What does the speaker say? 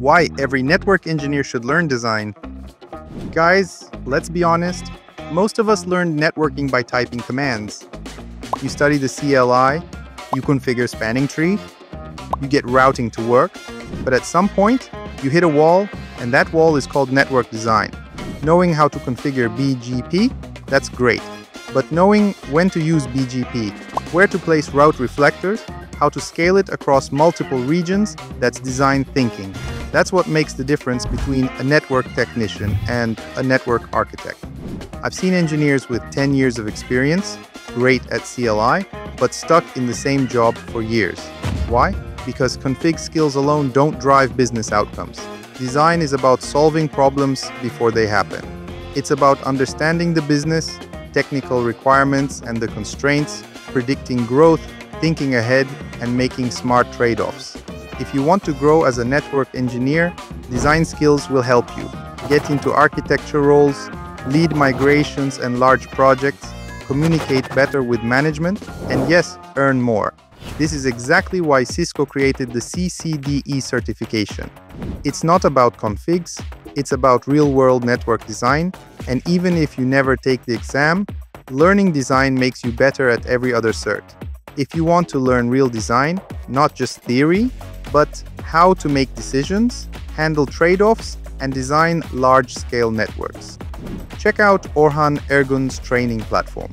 why every network engineer should learn design. Guys, let's be honest, most of us learned networking by typing commands. You study the CLI, you configure spanning tree, you get routing to work, but at some point, you hit a wall, and that wall is called network design. Knowing how to configure BGP, that's great. But knowing when to use BGP, where to place route reflectors, how to scale it across multiple regions, that's design thinking. That's what makes the difference between a network technician and a network architect. I've seen engineers with 10 years of experience, great at CLI, but stuck in the same job for years. Why? Because config skills alone don't drive business outcomes. Design is about solving problems before they happen. It's about understanding the business, technical requirements and the constraints, predicting growth, thinking ahead, and making smart trade-offs. If you want to grow as a network engineer, design skills will help you get into architecture roles, lead migrations and large projects, communicate better with management, and yes, earn more. This is exactly why Cisco created the CCDE certification. It's not about configs, it's about real-world network design, and even if you never take the exam, learning design makes you better at every other cert. If you want to learn real design, not just theory, but how to make decisions, handle trade-offs, and design large-scale networks. Check out Orhan Ergun's training platform.